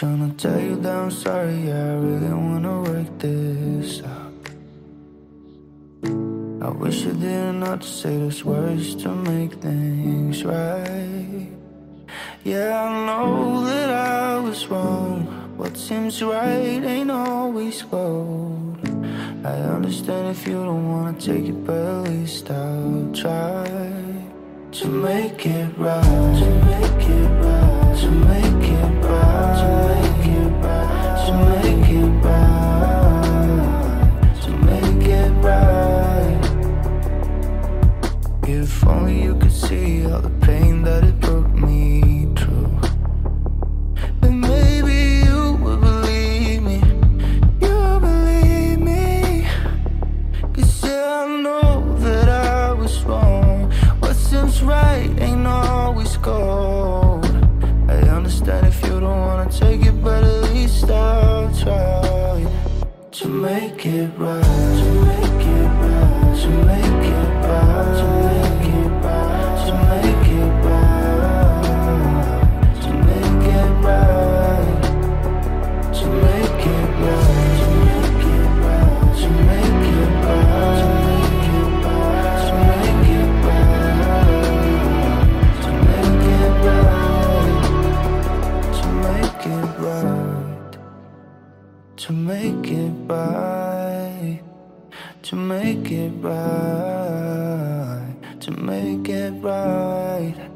Tryna tell you that I'm sorry, I really wanna work this out. I wish I didn't have to say those words to make things right. Yeah, I know that I was wrong. What seems right ain't always gold. I understand if you don't wanna take it, but at least I'll try to make it right, to make it right, to make it right, to make it right, to make it right, to make it right. If only you could see all the pain that it broke me through, then maybe you would believe me, you believe me. Cause yeah, I know that I was wrong. What seems right ain't always gold. I understand if you don't wanna take it, but at least I'll try to make it right, to make it right, to make it right, to make it right, to make it right, to make it right, to make it right, to make it right, to make it right, to make it right, to make it right, to make it right, to make it right, to make it right, to make it right, to make it right.